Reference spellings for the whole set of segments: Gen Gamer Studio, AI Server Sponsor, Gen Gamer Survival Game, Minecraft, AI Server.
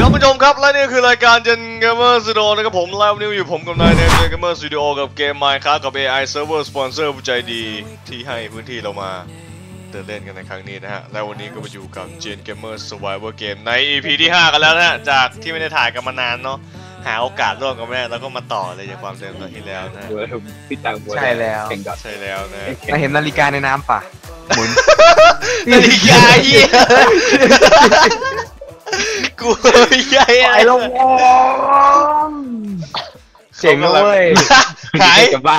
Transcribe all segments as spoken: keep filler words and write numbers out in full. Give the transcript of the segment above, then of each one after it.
ครับผู้ชมครับและนี่คือรายการ Gen Gamer Studio นะครับผมไลฟ์นิวอยู่ผมกับนายใน Gen Gamer Studio กับเกม Minecraft กับ เอ ไอ Server Sponsor ผู้ใจดีที่ให้พื้นที่เรามาเดินเล่นกันในครั้งนี้นะฮะและวันนี้ก็มาอยู่กับ Gen Gamer Survival Game ใน อี พี ที่ห้ากันแล้วนะฮะจากที่ไม่ได้ถ่ายกันมานานเนาะหาโอกาสร่วมกันแม่แล้วก็มาต่อเลยจากความเดิมตอนที่แล้วนะพี่ตังบัวใช่แล้วใช่แล้วนะเราเห็นนาฬิกาในน้ำป่ะหมุนนาฬิกาเหี้ยกูใหญ่ไอ้ลงเสียงเลยหายกับบ้า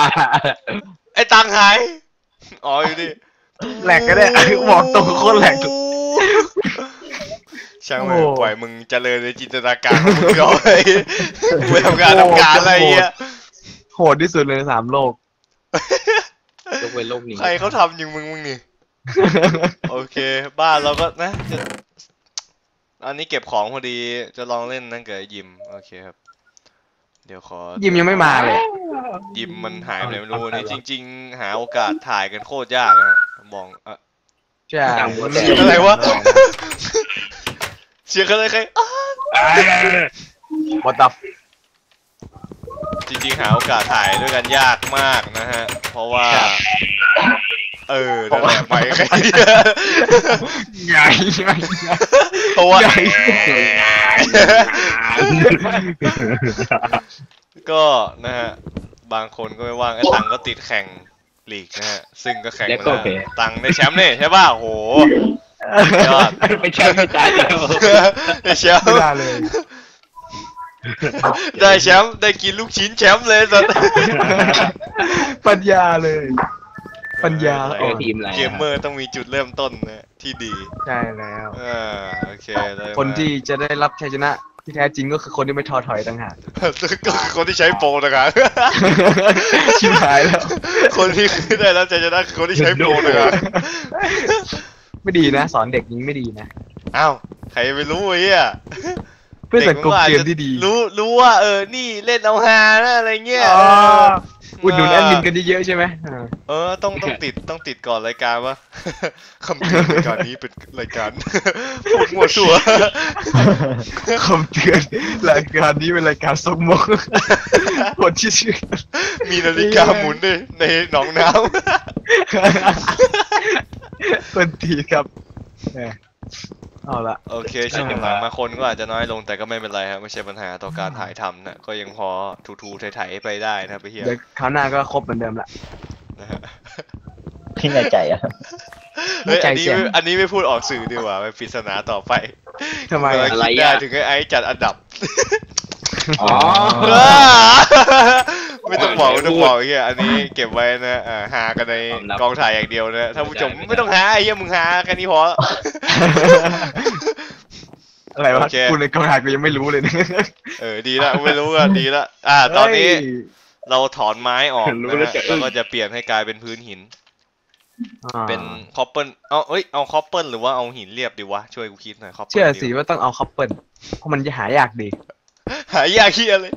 ไอ้ตังหายอ๋ออยู่ดิแหลกก็ได้บอกตรงโคตรแหลกช่างมันปล่อยมึงเจริญในจินตนาการของมึงก่อนไปทำงานทำการอะไรเงี้ยโหดที่สุดเลยสามโลกยกเว้นโลกนี้ใครเขาทำยิงมึงมึงนี่โอเคบ้านเราก็นะอันนี้เก็บของพอดีจะลองเล่นนั่งเกิดยิมโอเคครับเดี๋ยวขอยิมยังไม่มาเลยยิมมันหายไปไหนไม่รู้นี่จริงๆหาโอกาสถ่ายกันโคตรยากนะมองอ่ะใช่อะไรวะเสียงอะไรใครบอตับจริงๆหาโอกาสถ่ายด้วยกันยากมากนะฮะเพราะว่าเออนั่นแหละไปใครใหญ่ใหญ่ตัวใหญ่ก็นะฮะบางคนก็ไม่ว่างไอ้ตังก็ติดแข่งลีกนะฮะซึ่งก็แข่งมาตังได้แชมป์นี่ใช่ป่ะโหยอดไปแชมป์ได้ได้แชมป์ได้แชมป์ได้กินลูกชิ้นแชมป์เลยสัสปัญญาเลยปัญญาทีมอะไรเกมเมอร์ต้องมีจุดเริ่มต้นนะที่ดีใช่แล้วอ่าโอเคคนที่จะได้รับชัยชนะที่แท้จริงก็คือคนที่ไม่ท้อถอยต่างหากก็คือคนที่ใช้โปรต่างหากชิบหายแล้วคนที่ได้รับชัยชนะคือคนที่ใช้โปรต่างหากไม่ดีนะสอนเด็กนี้ไม่ดีนะอ้าวใครไม่รู้ไอ้เนี่ยเพื่อนกลุ่มเกมที่ดีรู้รู้ว่าเออนี่เล่นเอาฮานะอะไรเงี้ยอุดหนุนแอดมินกันเยอะๆใช่ไหมเออต้องต้องติดต้องติดก่อนรายการวะคำเตือนรายการนี้เป็นรายการพูดมั่วซั่วคำเตือนรายการนี้เป็นรายการซกมกคนที่ชื่อมีนาฬิกาหมุนด้วยในหนองน้ำคนทีครับเอาละโอเคเช่นอย่างบางคนก็อาจจะน้อยลงแต่ก็ไม่เป็นไรครับไม่ใช่ปัญหาต่อการถ่ายทำนะก็ยังพอทูๆไถๆไปได้นะไปเฮียเดี๋ยวคราวหน้าก็ครบเหมือนเดิมละที่ในใจอ่ะเฮ้ยอันนี้อันนี้ไม่พูดออกสื่อดีกว่าไปปริศนาต่อไปทำไมอะไรได้ถึงไอ้จัดอันดับอ๋อไม่ต้องบอกไม่ต้องบอกเฮียอันนี้เก็บไว้นะหากันในกองถ่ายอย่างเดียวนะถ้าผู้ชมไม่ต้องหาไอ้เฮียมึงหาแค่นี้พออะไรวะกูในกองถ่ายกูยังไม่รู้เลยเออดีละไม่รู้ก็ดีละอ่าตอนนี้เราถอนไม้ออกนะแล้วก็จะเปลี่ยนให้กลายเป็นพื้นหินเป็นคอปเปิลเอาเอ้ยเอาคอปเปิลหรือว่าเอาหินเรียบดีวะช่วยกูคิดหน่อยคอปเปิลเชื่อสิว่าต้องเอาคอปเปิลเพราะมันจะหายากดีหายากเฮียเลย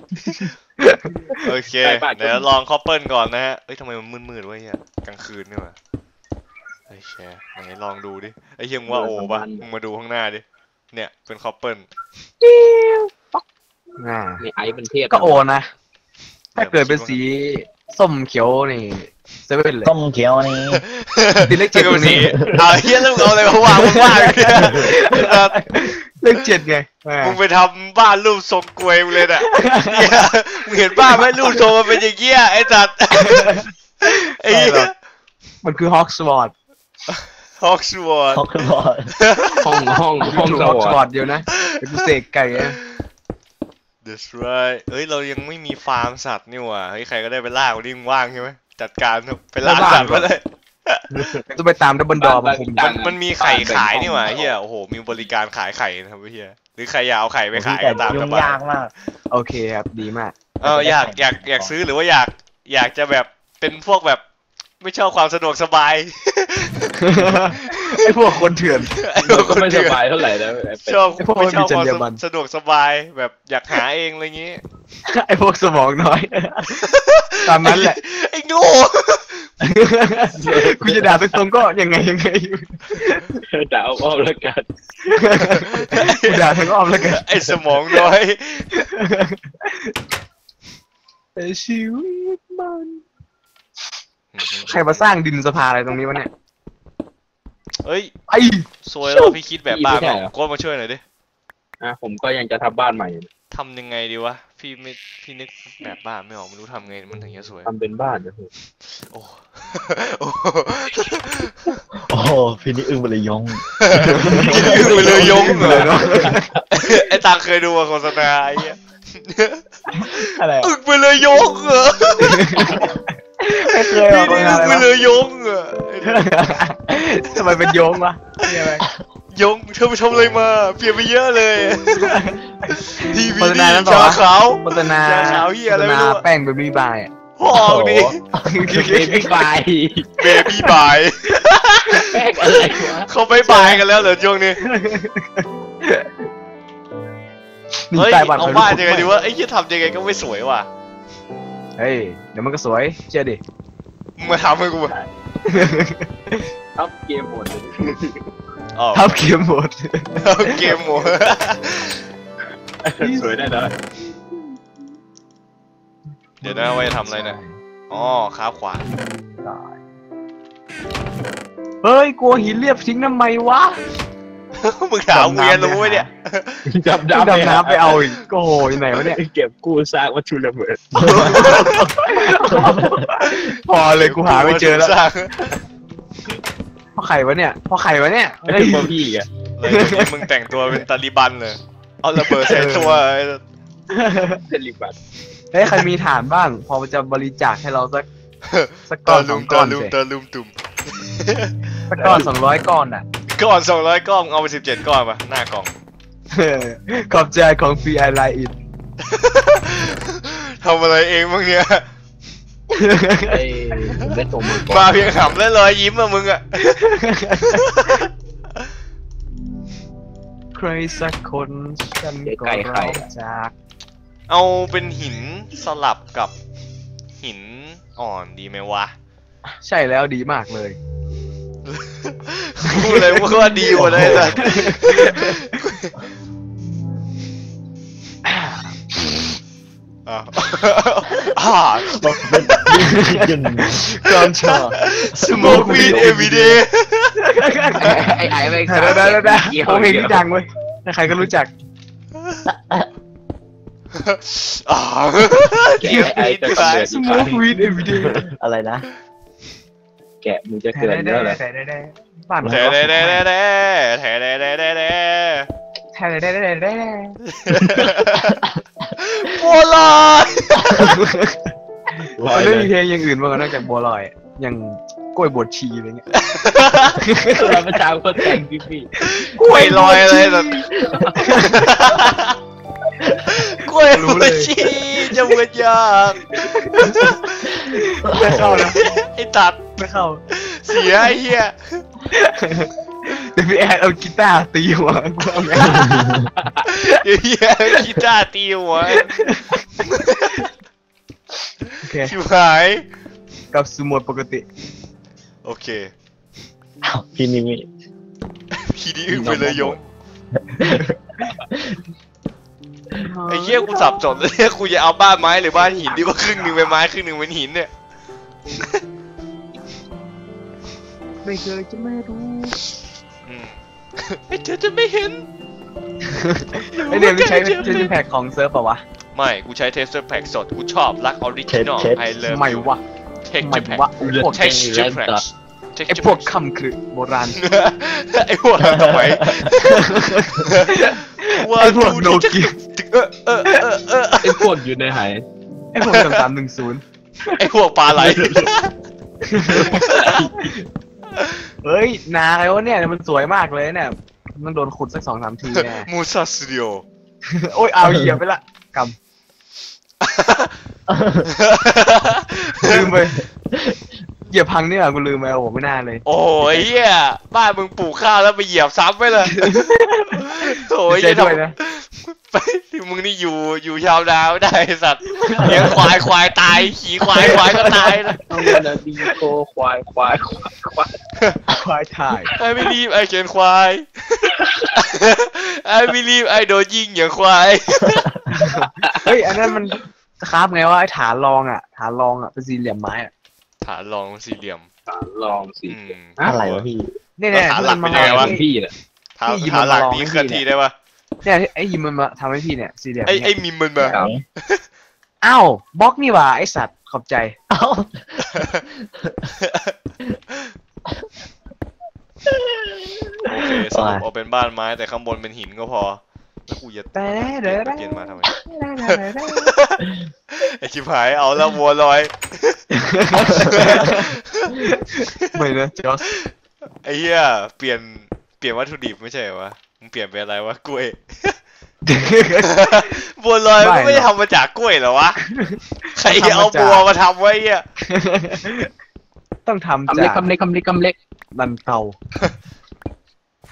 โอเคเดี๋ยวลองคอปเปิลก่อนนะฮะเอ้ยทำไมมันมืดๆวะเฮียกลางคืนนี่วะไอ้แช่ไหนลองดูดิไอ้เฮียมึงว่าโอ้บ้ามึงมาดูข้างหน้าดิเนี่ยเป็นคอปเปิลในไอซ์เป็นเทพก็โอนะถ้าเกิดเป็นสีส้มเขียวนี่เซเว่นเลยส้มเขียวนี่ตีเลขเจ็ดสีเอาเฮียต้องเอาอะไรมาวางบ้างเลขเจ็ดไงมึงไปทำบ้านรูปทรงกลวยมึงเลยน่ะมึงเห็นบ้านไหมรูปทรงมันเป็นอย่างเงี้ยไอ้สัตว์ไอ้มันคือฮอกสวอตฮอกสวอตฮอกสวอตห้องห้องห้องสวอตเดียวนะเป็นพิเศษไก่นะ that's right เอ้ยเรายังไม่มีฟาร์มสัตว์นี่หว่าเฮ้ยใครก็ได้ไปล่าคนที่มึงว่างใช่ไหมจัดการไปล่าสัตว์มาเลยต้องไปตามดับบนดอมมันมันมีไข่ขายนี่หว่าเฮียโอ้โหมีบริการขายไข่นะครับเฮียหรือใครอยากเอาไข่ไปขายก็ตามดับยากมากโอเคครับดีมากเอออยากอยากอยากซื้อหรือว่าอยากอยากจะแบบเป็นพวกแบบไม่ชอบความสะดวกสบายไอพวกคนเถื่อนไอพวกคนไม่สบายเท่าไหร่นะชอบพวกไม่ชอบความสะดวกสบายแบบอยากหาเองอะไรงี้ไอพวกสมองน้อยตามนั้นแหละไอโง่ กูจะด่าตรงๆก็ยังไงยังไงด่าอ้อมแล้วกันกูด่าทั้งอ้อมแล้วกันไอ้สมองน้อยแต่ชีวิตมันใครมาสร้างดินสภาอะไรตรงนี้วะเนี่ยเฮ้ยไอ้สวยแล้วพี่คิดแบบบ้านโค้ดมาช่วยหน่อยดิอ่ะผมก็ยังจะทำบ้านใหม่ทำยังไงดีวะพี่ไม่พี่นึกแบบบ้านไม่ออกไม่รู้ทำไงมันถึงจะสวยทำเป็นบ้านนะพี่โอ้โอ้โอ้พี่นี่อึ้งไปเลยยงอึ้งไปเลยยงเลยเนาะไอ้ตาเคยดูโฆษณาไอ้เนี่ยอะไรอึ้งไปเลยยงเหรอพี่นี่อึ้งไปเลยยงเหรอทำไมเป็นยงวะยงเธอไปชมอะไรมาเปลี่ยนไปเยอะเลยทีวีนี่ชาขาวโฆษณาชาวี่อะไรไม่รู้แป้งเบบี้บายพ่อดิเบบี้บายเบบี้บายแป้งอะไรวะเขาไปบายกันแล้วเหรอช่วงนี้เฮ้ยเอาบ้านยังไงดีวะไอ้ที่ทำยังไงก็ไม่สวยว่ะเฮ้ยเดี๋ยวมันก็สวยเชื่อดิมึงมาทำให้กูทับเกมหมดทับเกมหมดทับเกมหมดสวยได้เลยเดี๋ยวนะว่าจะทำอะไรเนี่ยอ๋อข้าวขวานเฮ้ยกลัวหินเรียบทิ้งทำไมวะมึงถามเมียรู้ไหมเนี่ยดำดำดำน้ำไปเอาอีกโอ้ยไหนวะเนี่ยเก็บกู้ซากวัตถุระเบิดพอเลยกูหาไม่เจอแล้วพ่อไข่วะเนี่ยพ่อไข่วะเนี่ยไม่ได้พ่อพี่อ่ะเลยมึงแต่งตัวเป็นตาลิบันเลยเอาระเบิดใส่ตัวตาลิบันเฮ้ยใครมีฐานบ้างพอจะบริจาคให้เราสักสักก้อนสองก้อนเลยสักก้อนสองร้อยก้อนอ่ะก้อนสองร้อยก้อนเอาไปสิบเจ็ดก้อนป่ะหน้ากล่องขอบใจของฟรีไอไลน์อินทำอะไรเองบ้างเนี่ยมาเพียงขำแล้วรอยยิ้มอะมึงอะใครสักคนฉันก็รักจากเอาเป็นหินสลับกับหินอ่อนดีไหมวะใช่แล้วดีมากเลยพูดเลยว่าดีกว่าได้เลยอ่าความชอบ smoke weed every day ไอ้ไอ้ไปได้ได้ได้เขาเพลงที่ดังเว้ยใครก็รู้จักอ๋อไอ้ไอ้จะเกิด smoke weed every day อะไรนะแกมึงจะเกิดเยอะเลยแถได้ได้บ้านแถได้ได้ได้แถได้ได้ได้แถได้ได้ได้บัวลอยมันไม่มีเพลงอย่างอื่นบ้างนอกจากบัวลอยอย่างกล้วยบดชีอะไรเงี้ยเราประจำคนแต่งพี่พี่กล้วยลอยอะไรแบบกล้วยบดชีจะบดยากไม่เข้านะไอ้ตัดไม่เข้าเสียไอ้เหี้ยเดี๋ยวพี่แอดเอากีตาร์ตีหัวกูเอาไงเดี๋ยวพี่แอดเอากีตาร์ตีหัวชิวหายกับสมุดปกติโอเคพี่นี่มีพี่นี่อึ้งไปเลยยงไอ้เหี้ยกูสับสนเลยกูจะเอาบ้านไม้หรือบ้านหินดีว่าครึ่งหนึ่งเป็นไม้ครึ่งหนึ่งเป็นหินเนี่ยไม่เคยจะไม่รู้ไม่เจอจะไม่เห็นไอเดียมึงใช้เทสเตอร์แพ็กของเซิร์ฟป่าวะไม่กูใช้เทสเตอร์แพ็กสดกูชอบรักออริจินอลไอเลิฟไม่วะเทคเจอร์แพ็กพวกเทคเจอร์แพ็กไอพวกคำคือโบราณไอพวกทำไมไอพวกโนเกียไอพวกอยู่ในหายไอพวกสามสามหนึ่งศูนย์ไอพวกปลาไหลเฮ้ยนาอะไรวะเนี่ยมันสวยมากเลยเนี่ยมันโดนขุดสักสองสามทีแน่มูซาสตูดิโอโอ้ยเอาเหยียบไปละกำลืมไปเหยียบพังเนี่ยกูลืมไปโอ้ไม่น่าเลยโอ้ยเหี้ยบ้านมึงปลูกข้าวแล้วไปเหยียบซ้ำไปเลยโอ้ยจะทำ ที่มึงนี่อยู่อยู่ชาวดาวได้สัตว์เลี้ยงควายควายตายขี่ควายควายก็ตายนะเอาเงินดีโตควายควายควายควายควายถ่ายไอ้ไม่รีบไอ้เขียนควายไอ้ไม่รีบไอ้โดนยิงอย่างควายเฮ้ยอันนั้นมันคาบไงว่าไอ้ฐานรองอ่ะฐานรองอ่ะเป็นสี่เหลี่ยมไม้อ่ะฐานรองสี่เหลี่ยมฐานรองสี่เหลี่ยมอะไรวะพี่เนี่ยฐานหลักเป็นยังไงวะพี่น่ะฐานหลักนี้เคลื่อนที่ได้ปะเนี่ยไอ้ยิมมันมาทำให้พี่เนี่ยสี่เหลี่ยมไอ้ไอ้มิมมันมาอ้าวบล็อกนี่หว่าไอ้สัตว์ขอบใจอ้าวโอเคสรุปเอาเป็นบ้านไม้แต่ข้างบนเป็นหินก็พอแล้วกูจะแต่เดี๋ยวเปลี่ยนมาทำไมไอ้ชิบหายเอาแล้ววัวลอยไม่นะจอสไอ้เหี้ยเปลี่ยนเปลี่ยนวัตถุดิบไม่ใช่เหรอวะมึงเปลี่ยนเป็นอะไรวะกล้วยบัวลอยไม่ได้ทำมาจากกล้วยเหรอวะใครเอาบัวมาทำไว้เนี่ยต้องทำจากคำเล็กคำเล็กคำเล็กดันเตา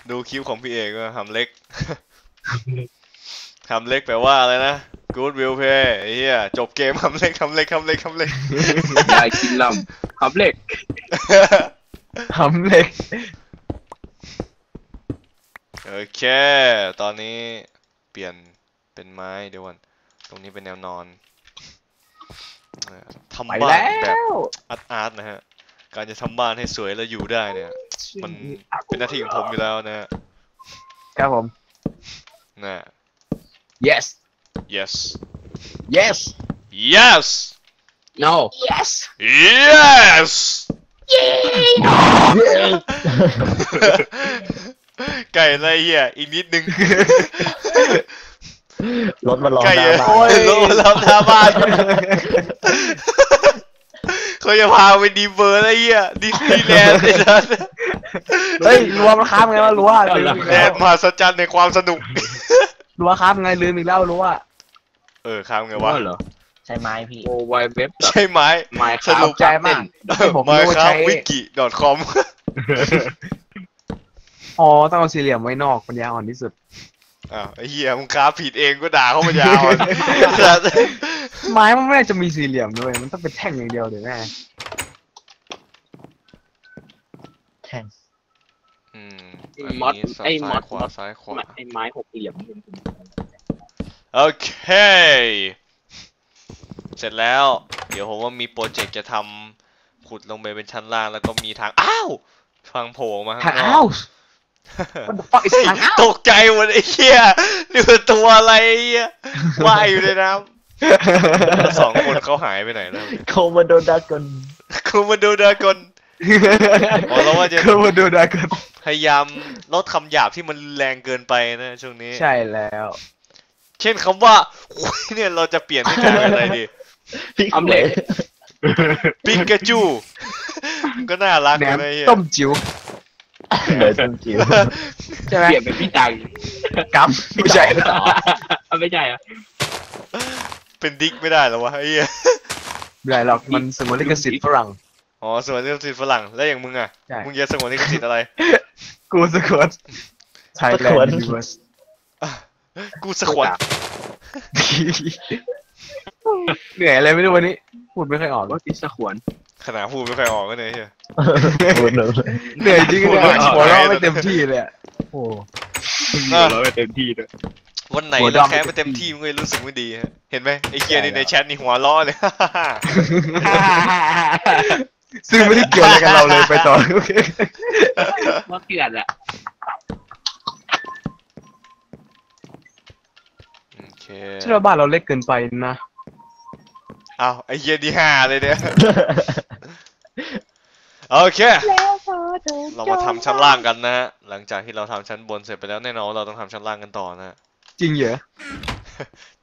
ดูคลิปของพี่เอกก็ทำเล็กทำเล็กแปลว่าอะไรนะ Good Will Play ไอ้เหี้ยจบเกมทำเล็กทำเล็กทำเล็กทำเล็กยายกินลำทำเล็กทำเล็กโอเคตอนนี้เปลี่ยนเป็นไม้เดี๋ยววันตรงนี้เป็นแนวนอนทำบ้านแบบอาร์ตๆนะฮะการจะทำบ้านให้สวยและอยู่ได้เนี่ยมันเป็นหน้าที่ของผมอยู่แล้วนะครับผมนะ yes yes yes yes no yes yes ไก่ไรเหี้ยอีกนิดนึงรถมันล้อมหน้าบ้านรถมันล้อมหน้าบ้านเขาจะพาไปดีเวอร์ไรเหี้ยดิสนีย์แลนด์ไอ้สัสเฮ้ยรัวมันค้ามไงวะรัวแดนมหัศจรรย์ในความสนุกรัวค้ามไงลืมอีกแล้วรัวเออค้ามไงวะใช้ไม้พี่โอไวเว็บใช้ไม้สนุกใจมากไม้ค้ามวิกิดอทคอมอ๋อต้องเอาสี่เหลี่ยมไว้นอกปัญญาอ่อนที่สุดอ้าวไอ้เหี้ยมึงค้าผิดเองก็ด่าเขาปัญญาอ่อนไม้มันไม่จะมีสี่เหลี่ยมด้วยมันต้องเป็นแท่งอย่างเดียวเดี๋ยวแม่แท่งอืมมอดไอ้มอดขวาซ้ายขวาไอ้ไม้หกเหลี่ยมโอเคเสร็จแล้วเดี๋ยวผมว่ามีโปรเจกต์จะทำขุดลงไปเป็นชั้นล่างแล้วก็มีทางอ้าวทางโผล่มาข้างนอกตกใจหมดไอ้เหี้ยดูตัวอะไรว่ายอยู่ในน้ำสองคนเขาหายไปไหนแล้วโคมาโดดากอนโคมาโดดากอนบอกแล้วว่าจะโคมาโดดากอนพยายามลดคำหยาบที่มันแรงเกินไปนะช่วงนี้ใช่แล้วเช่นคำว่าเนี่ยเราจะเปลี่ยนให้กลายเป็นอะไรดีอำเล็กปิกาจูก็น่ารักเลยต้มจิ๋วเดี๋ยวต้มจิ๋วใช่ไหมเปลี่ยนเป็นพี่ตังกั๊บไม่ใช่ต่อไม่ใช่อ่ะเป็นดิ๊กไม่ได้หรอวะไอ้เนี่ยไม่ได้หรอกมันสมมติลิขสิทธิ์ฝรั่งอ๋อสมมติลิขสิทธิ์ฝรั่งแล้วอย่างมึงอ่ะมึงจะสมมติลิขสิทธิ์อะไรกูสควอตไทยแลนด์ยูเอสกูสควอตเหนื่อยอะไรไม่รู้วันนี้พูดไม่ค่อยออกว่ากิสขวนขนาดพูดไม่ค่อยออกก็เลยเชียวเหนื่อยจริงเลยหัวเราะไม่เต็มที่เลยโอ้หัวเราะไม่เต็มที่เลยวันไหนเราแค่ไม่เต็มที่มึงเลยรู้สึกไม่ดีฮะเห็นไหมไอ้เกียร์ในแชทนี่หัวเราะเลยซึ่งไม่ได้เกี่ยวอะไรกับเราเลยไปต่อว่าเกลียดอะเชื่อบ้านเราเล็กเกินไปนะเอาไอเยดีห้าเลยเนี่ยโอเคเรามาทำชั้นล่างกันนะฮะหลังจากที่เราทำชั้นบนเสร็จไปแล้วแน่นอนเราต้องทำชั้นล่างกันต่อนะจริงเหรอ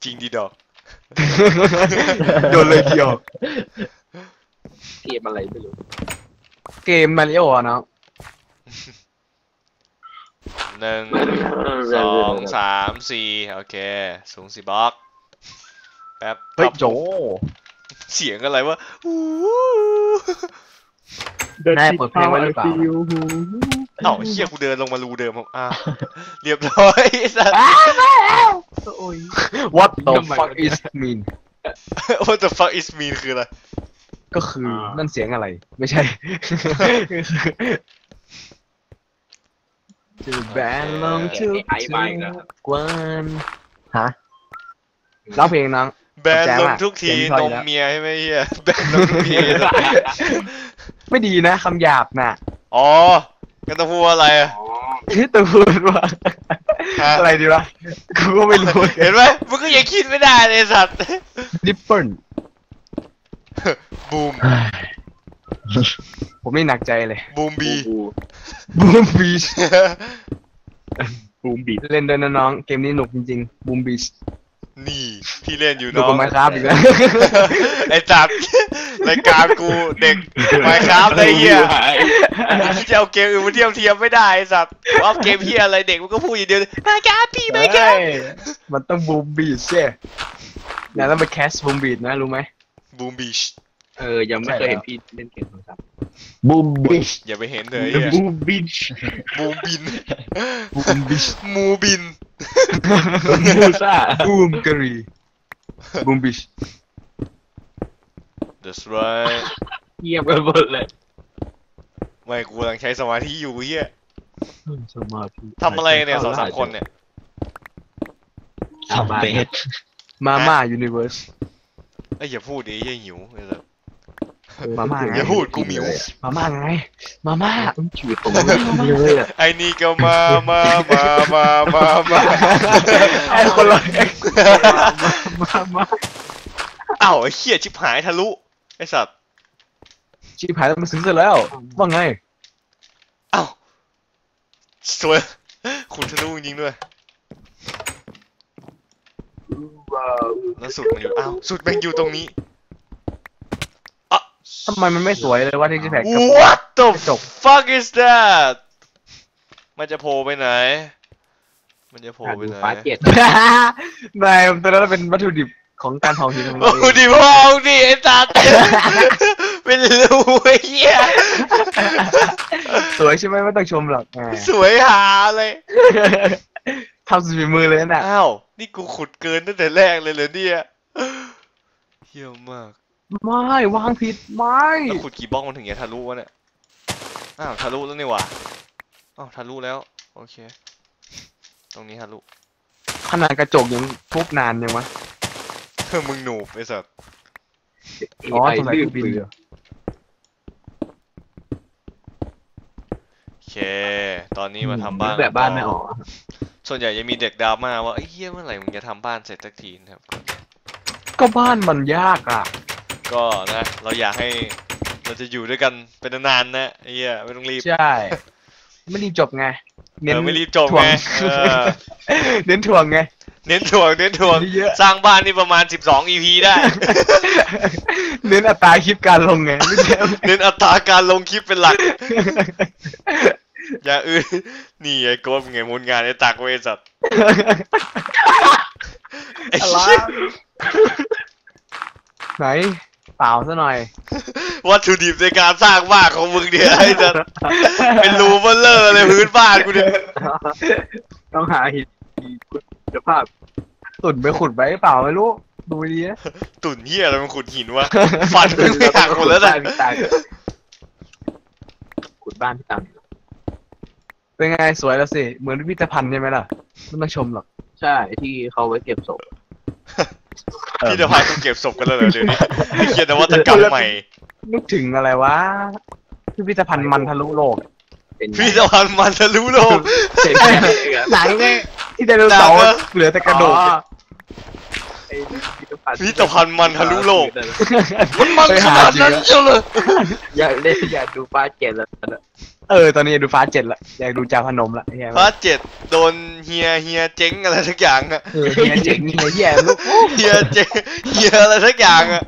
จริงดีดอกโดนเลยเดียวเกมอะไรไม่รู้เกมมาริโอเนาะหนึ่งสองสามสี่โอเคสูงสี่บล็อกแป๊บเฮ้ยโจเสียงอะไรวะได้เปิดเพลงไว้หรือเปล่าเอ้าเชี่ยกูเดินลงมารูเดิมผมอ่ะเรียบร้อยสัตว์ What the fuck is mean What the fuck is mean คืออะไรก็คือนั่นเสียงอะไรไม่ใช่จะแบนลงทุกทุกวันฮะร้องเพลงน้องแบนลงทุกทีนมเมียใช่ไหมเฮียแบนลงทุกทีไม่ดีนะคำหยาบน่ะอ๋อก็ต้องพูดอะไรอ่ะต้องพูดว่าอะไรดีวะกูก็ไม่รู้เห็นไหมมึงก็ยังคิดไม่ได้เลยสัตว์ดิปเปิลบูมผมไม่หนักใจเลยบูมบีบูมบีบูมบีเล่นด้วยนะน้องเกมนี้หนุกจริงๆบูมบีนี่ที่เล่นอยู่น้องMinecraftอีกแล้วไอ้จับรายการกูเด็กMinecraftอะไรเงี้ยที่จะเอาเกมอื่นมาเทียบเทียมไม่ได้ไอ้สัตว์ว่าเกมเฮียอะไรเด็กมันก็พูดอย่างเดียวMinecraftพี่Minecraftมันต้องบูมบีใช่ไหมแล้วมาแคสบูมบีนะรู้ไหมบูมบีชเออยังไม่เคยเห็นพี่เล่นเกมโทรศัพท์บูมบิชอย่าไปเห็นเลยบูมบิชบูมบินบูมบิชมูบินมูซ่าบูมกะรีบูมบิช that's right เยี่ยมไปหมดเลยไม่กูกำลังใช้สมาธิอยู่เฮียทำอะไรเนี่ยสองสามคนเนี่ยทำเบสมาม่ายูนิเวิร์สไอ้อย่าพูดดิอย่าหิวไอ้สัสมาม่าอย่าพูดกูมิวมาม่าไงมาม่าต้องจุดตรงนี้เลยอ่ะไอ้นี่ก็มามามามามามาไอ้คนละมามาอ้าวไอ้เหี้ยชิบหายทะลุไอ้สัสชิบหายมันซึ้งเสร็จแล้วว่าไงอ้าวสวยคุณทะลุจริงด้วยแล้วสุดมันอยู่อ้าวสุดมันอยู่ตรงนี้อ่ะทำไมมันไม่สวยเลยว่าที่จะแตก What the fuck is that มันจะโผล่ไปไหนมันจะโผล่ไปไหนนายตอนนั้นเป็นวัตถุดิบของการเผาหินวัตถุดิบเผาดิไอ้สัตว์เป็นรูไอ้เหี้ยสวยใช่ไหมไม่ต้องชมหรอกสวยหาเลยทำสุดฝีมือเลยนะอ้าวนี่กูขุดเกินตั้งแต่แรกเลยเหรอเนี่ยเหี้ยมากไม่วางผิดไม่แล้วขุดกี่บล็อกมันถึงจะทะลุวะเนี่ยอ้าวทะลุแล้วนี่หว่าอ้าวทะลุแล้วโอเคตรงนี้ทะลุขนาดกระจกยังทุบนานยังวะเฮ้ยมึงหนูบไอ้สัสอ๋อสไลด์บินโอเคตอนนี้มาทำบ้านแบบบ้านไม่ออกส่วนใหญ่จะมีเด็กดราม่าว่าไอ้เหี้ยเมื่อไหร่มึงจะทำบ้านเสร็จสักทีนะครับก็บ้านมันยากอ่ะก็นะเราอยากให้เราจะอยู่ด้วยกันเป็นนานๆนะไอ้เหี้ยไม่ต้องรีบใช่ไม่รีบจบไงเน้นไม่รีบจบไงเน้นถ่วงไงเน้นถ่วงเน้นถ่วงสร้างบ้านนี่ประมาณสิบสอง อี พี ได้เน้นอัตราคลิปการลงไงเน้นอัตราการลงคลิปเป็นหลักอย่าอื้อนี่ไอ้โกบไงมูลงานไอ้ตักเวสัตไหนเปล่าซะหน่อยวัตถุดิบในการสร้างบ้านของมึงเนี่ยไอ้สัตเป็นรูเบลเลอร์ในพื้นบ้านกูเนี่ยต้องหาหินคุณภาพตุ่นไปขุดไปเปล่าไม่รู้ดูดีนะตุ่นเหี้ยอะไรมันขุดหินวะฟันมึงไม่หักหมดแล้วนะขุดบ้านที่ต่างเป็นไงสวยแล้วสิเหมือนพิพิธภัณฑ์ใช่ไหมล่ะไม่ต้องชมหรอกใช่ที่เขาไว้เก็บศพพิพิธภัณฑ์ต้องเก็บศพกันเลยเหรอเดี๋ยวนี้ไอ้เหี้ยนวัตกรรมใหม่นึกถึงอะไรวะพิพิธภัณฑ์มันทะลุโลกพิพิธภัณฑ์มันทะลุโลกหนังไงที่ไดโนเสาร์เหลือแต่กระดูกพิพิธภัณฑ์มันทะลุโลกมันมันขนาดนั้นเชียวเลยอยากได้อยากดูฟ้าเจ็ดแล้วเออตอนนี้ดูฟ้าเจ็ดละอยากดูจาพนมละฟ้าเจ็ดโดนเฮียเฮียเจ๊งอะไรสักอย่างอะเฮียเจ๊งเฮียแย่ลูกเฮียเจ๊งเฮียอะไรสักอย่างอะ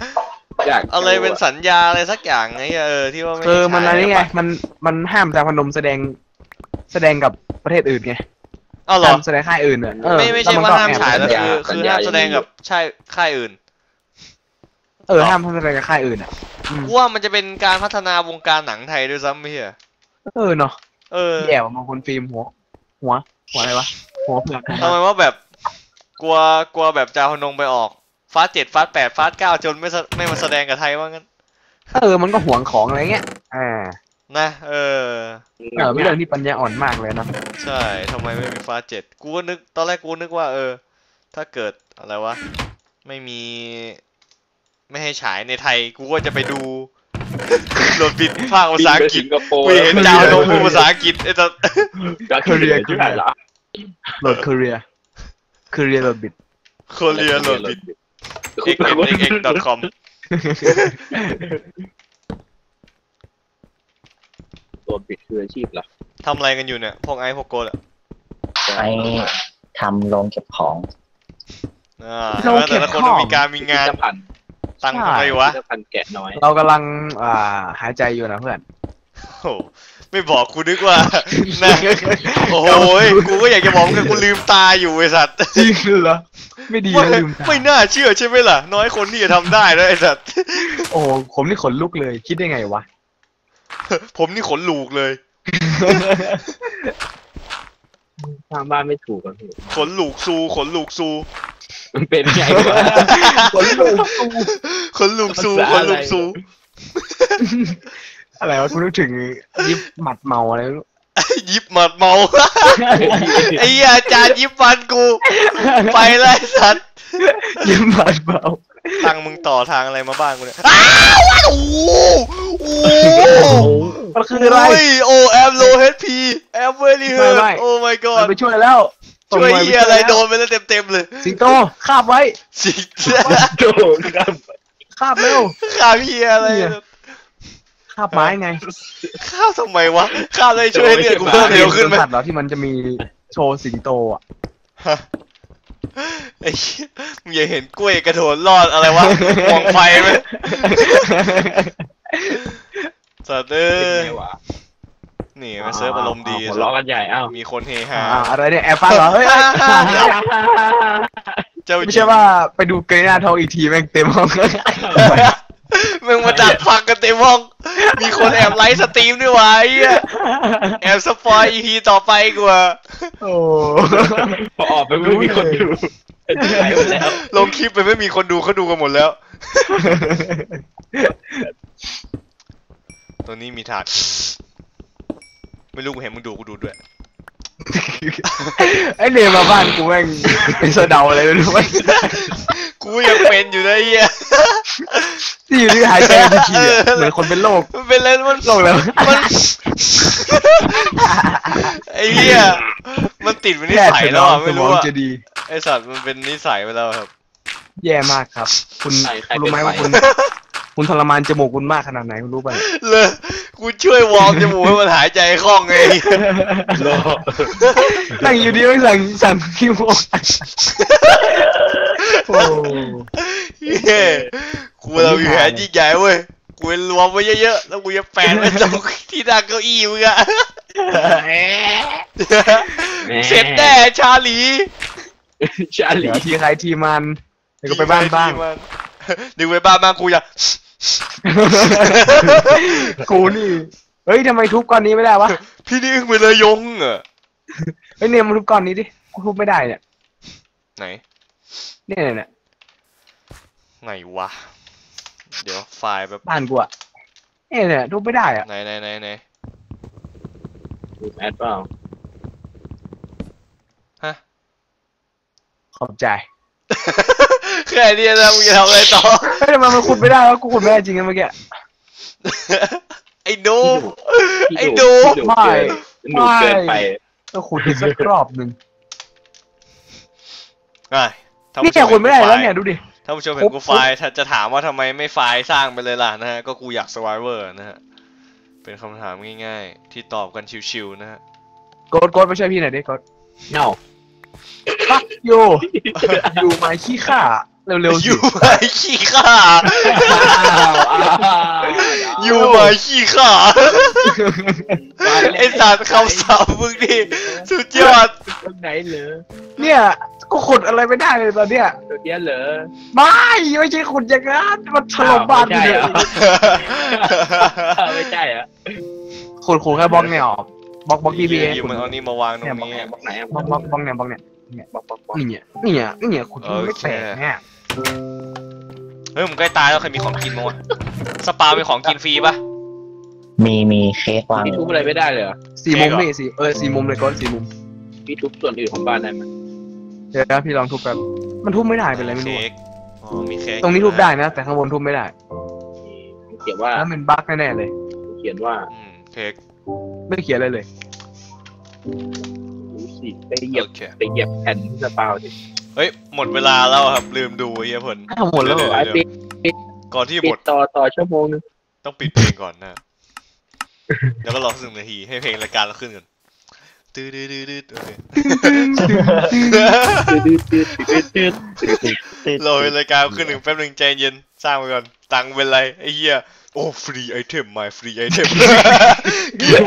อะไรเป็นสัญญาอะไรสักอย่างไงเออที่ว่าเออมันอะไรไงมันมันห้ามจาพนมแสดงแสดงกับประเทศอื่นไงอ้าวเหรอแสดงค่ายอื่นอะไม่ไม่ใช่ว่าห้ามฉายแล้วคือคือห้ามแสดงกับใช่ค่ายอื่นเออห้ามแสดงกับค่ายอื่นอะว่ามันจะเป็นการพัฒนาวงการหนังไทยด้วยซ้ำไม่ใช่เออเนาะเออแย่ว่ะมองคนฟิล์มหัวหัวหัวอะไรวะหัวเผือกทำไมว่าแบบ กลัวกลัวแบบจาพนงไปออกฟาสเจ็ดฟาสแปดฟาสเก้าจนไม่ไม่มาแสดงกับไทยว่างั้นเออมันก็ห่วงของอะไรเงี้ยอ่านะเออเออเรื่องนี้ปัญญาอ่อนมากเลยนะใช่ทำไมไม่มีฟาสเจ็ดกูนึกตอนแรกกูนึกว่าเออถ้าเกิดอะไรวะไม่มีไม่ให้ฉายในไทยกูก็จะไปดูโดนปิดภาคภาษาอังกฤษกูเห็นดาวโนพูดภาษาอังกฤษไอ้ตอนเกาหลีที่ไหนล่ะโหลดเกาหลีเกาหลีโหลดบิดเกาหลีโหลดบิด เอ็กซ์ เอ็กซ์ เอ็กซ์ ดอท คอม โหลดบิดคืออาชีพเหรอทำอะไรกันอยู่เนี่ยพวกไอ้พวกโกดอะไอ้ทำโรงเก็บของอ่าแต่ละคนมีการมีงานตั้งทำไมวะเรากำลังอ่าหายใจอยู่นะเพื่อนโอ้ไม่บอกกูนึกว่าโอ้ยกูก็อยากจะบอกกันกูลืมตาอยู่ไอ้สัตว์จริงเหรอไม่ดีลืมตาไม่น่าเชื่อใช่ไหมล่ะน้อยคนที่จะทำได้นะไอ้สัตว์โอ้ผมนี่ขนลุกเลยคิดได้ไงวะผมนี่ขนลูกเลยทางบ้านไม่ถูกกันพี่ขนลูกซูขนลูกซูมันเป็นไงวะขนลูกซูขนลูกซูขนลูกซูอะไรวะคุณนึกถึงยิบหมัดเมาอะไรรู้ยิบหมัดเมาไอ้อาจารย์ยิบฟันกูไปเลยสัตว์ยิบหมัดเมาทางมึงต่อทางอะไรมาบ้างกูเนี่ยอ้าวโอ้โอ้มันคืออะไรโอ้แอมโลเฮดพีแอมเวอร์ลี่เฮิร์ตโอ้ my god ไปช่วยแล้วช่วยเฮียอะไรโดนไปแล้วเต็มๆเลยสิงโตคาบไว้สิงโตคาบเร็วคาบเฮียอะไรคาบไม้ไงคาบทำไมวะคาบอะไรช่วยเนี่ยกูเพิ่มเร็วขึ้นไหมสัตว์เหรอที่มันจะมีโชว์สิงโตอ่ะไอ้มึงอย่าเห็นกล้วยกระโดดรอดอะไรวะมองไฟไหมสัตว์เอ้ยนี่มาเซิร์ฟอารมณ์ดีล้อกันใหญ่อ้าวมีคนเฮฮาอะไรเนี่ยแอบฟังเหรอเฮ้ยไม่ใช่ว่าไปดูเกรน่าทองอีกทีแม่งเต็มห้องมึงมาดักฟังกันเต็มห้องมีคนแอบไลฟ์สตรีมด้วยวะไอ้แอบสปอยอีพีต่อไปกว่าโอ้พอออกไปไม่มีคนดูลงคลิปไปไม่มีคนดูเขาดูกันหมดแล้วตรงนี้มีถาดไม่รู้กูเห็นมึงดูกูดูด้วยไอเนมมาบ้านกูแม่งเป็นเสดาอะไรไม่รู้ว่ากูยังเป็นอยู่นะไอ้เหี้ยที่อยู่ที่หายใจพี่ขี้เหมือนคนเป็นโรคมันเป็นอะไรมันโรคแล้วมันไอ้เหี้ยมันติดเป็นนิสัยแล้วไม่รู้ว่าไอสัตว์มันเป็นนิสัยไปแล้วครับแย่มากครับคุณรู้ไหมว่าคุณคุณทรมานจมูกคุณมากขนาดไหนคุณรู้ป่ะเลยกูช่วยวอร์มจมูกให้มันหายใจคล่องไงนั่งอยู่ดีไม่สั่งสั่งคิวโอ้ยกูเราอยู่แหวนยิ่งใหญ่เว้ยกูรวมไว้เยอะๆแล้วกูจะแฝงไว้ตรงที่นั่งเก้าอี้มึงอะเสร็จแน่ชาลีชาลีทีใครทีมันเดี๋ยวก็ไปบ้านบ้างดึงไปบ้านบ้างกูจะกูนี่เฮ้ยทำไมทุบก้อนนี้ไม่ได้วะพี่นี่อึ้งไปเลยยงอ่ะเฮ้ยเนี่ยมาทุบก้อนนี้ดิทุบไม่ได้เนี่ยไหนเนี่ยเนี่ยไหนวะเดี๋ยวไฟล์แบบบ้านกูอ่ะเนี่ยเนี่ยทุบไม่ได้อ่ะไหนไหนไหนไหนทุบแอดเปล่าฮะขอบใจแค่นี้นะมึงจะทำอะไรต่อไม่ทำไมมันขุดไม่ได้แล้วกูขุดไม่ได้จริงนะเมื่อกี้ไอ้ดูไอ้ดูไม่ไม่ก็ขุดอีกสักรอบหนึ่งนี่แกขุดไม่ได้แล้วเนี่ยดูดิถ้าผู้ชมเห็นกูไฟล์จะถามว่าทำไมไม่ไฟล์สร้างไปเลยล่ะนะฮะก็กูอยาก Survivor นะฮะเป็นคำถามง่ายๆที่ตอบกันชิวๆนะฮะโกดโกดไม่ใช่พี่ไหนดิโกดเน่าฟักโยอยู่ไม้ขี้ข้าเร็วๆอยู่ไม้ขี้ข้าอยู่ไม้ขี้ข้าไอ้สารคำสาบมึงนี่สุดยอดไหนเหรอเนี่ยก็ขุดอะไรไม่ได้เลยตอนเนี้ยตอนเนี้ยเหรอไม่ไม่ใช่ขุดอย่างนั้นมันถล่มบ้านไม่ใช่เหรอไม่ใช่เหรอขุดขุดแค่บล็อกเนี่ยออกบล็อกบล็อกดีพีเอขุดมันเอานี่มาวางตรงนี้บล็อกไหนบล็อกบล็อกเนี่ยบล็อกเนี่ย เนี่ยป๊อกป๊อกป๊อกเนี่ยเนี่ยเนี่ยคุณไม่แตกเนี่ยเฮ้ยผมใกล้ตายแล้วเคยมีของกินมั้งสปาเป็นของกินฟรีปะมีมีเค้กวางพี่ทุบอะไรไม่ได้เลยเหรอสี่มุมนี่สี่เออสี่มุมเลยก้อนสี่มุมพี่ทุบส่วนอื่นของบ้านได้ไหมเดี๋ยวนะพี่ลองทุบกันมันทุบไม่ได้เป็นไรไม่รู้ตรงนี้ทุบได้นะแต่ข้างบนทุบไม่ได้เขียนว่าแล้วมันบั๊กแน่ๆเลยเขียนว่าเค้กไม่เขียนอะไรเลยรู้สิไปเหยียบไปเหยียบแผ่นสปาดิเฮ้ยหมดเวลาแล้วครับลืมดูไอ้เหี้ยผลหมดแล้วเหรอก่อนที่หมดต่อต่อชั่วโมงนึงต้องปิดเพลงก่อนนะแล้วก็รอสักหนึ่งนาทีให้เพลงรายการเราขึ้นก่อนดื้อดื้อดื้อดื้อโอเครอรายการขึ้นหนึ่งแป๊บนึงใจเย็นสร้างไปก่อนตังเป็นไรไอ้เหี้ยโอ้ฟรีไอเทมมาฟรีไอเทม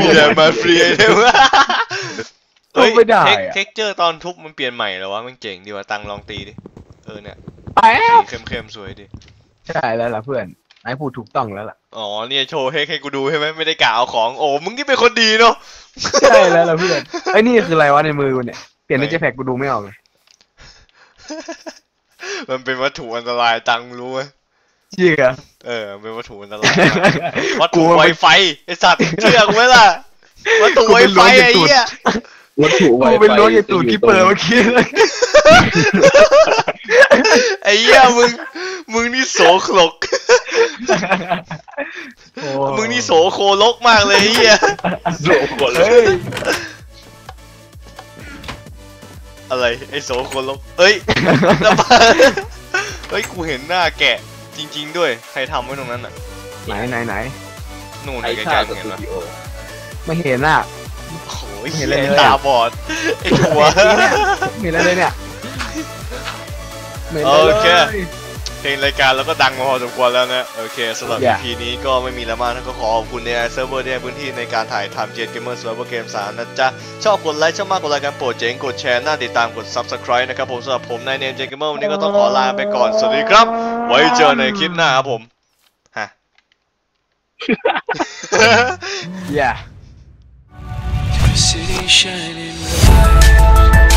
มีอะไรมาฟรีไอเทมเฮ้ยเท็กเจอร์ตอนทุบมันเปลี่ยนใหม่แล้ววะมันเจ๋งดีว่าตังลองตีดิเออเนี่ยสีเข้มๆสวยดิใช่แล้วล่ะเพื่อนไอ้พูดถูกต้องแล้วล่ะอ๋อเนี่ยโชว์ให้ให้กูดูใช่ไหมไม่ได้กล่าวของโอ้มึงนี่เป็นคนดีเนาะใช่แล้วล่ะเพื่อนไอ้นี่คืออะไรวะในมือกูเนี่ยเปลี่ยนเป็นเจแพกกูดูไม่ออกเลยมันเป็นวัตถุอันตรายตังรู้ไหมเชื่อเออเป็นวัตถุอันตรายวัตถุไวไฟไอสัตว์เชื่อกูไหมล่ะวัตถุไวไฟไอ้เนี่ยวัตถุไวไฟกูเป็นโน้ตยันตูดกิปเปอร์เมื่อกี้เลยไอ้เหี้ยมึงมึงนี่โสโครกมึงนี่โสโครกมากเลยไอ้เหี้ยโสโครกอะไรไอ้โสโครกเอ้ยเฮ้ยกูเห็นหน้าแกะจริงๆด้วยใครทำไว้ตรงนั้นน่ะไหนไหนไหนนู่นไกลๆเห็นไหมไม่เห็นอ่ะโอ้ยเห็นเลยตาบอดไอ้หัวเห็นอะไรเนี่ยโอเคเพลงรายการแล้วก็ดังมาพอสมควรแล้วนะโอเคสำหรับ อี พี นี้ก็ไม่มีแล้วมากนะก็ขอขอบคุณ เอ ไอ Server ที่ให้พื้นที่ในการถ่ายทำ Gen Gamer Survival Game สามนะจ๊ะชอบกดไลค์ชอบมากกดไลค์กันโปรดเจ๋งกดแชร์น่าติดตามกด Subscribe นะครับผมสำหรับผมนายเนม Gen Gamer วันนี้ก็ต้องขอลาไปก่อนสวัสดีครับไว้เจอในคลิปหน้าครับผมฮะ yeah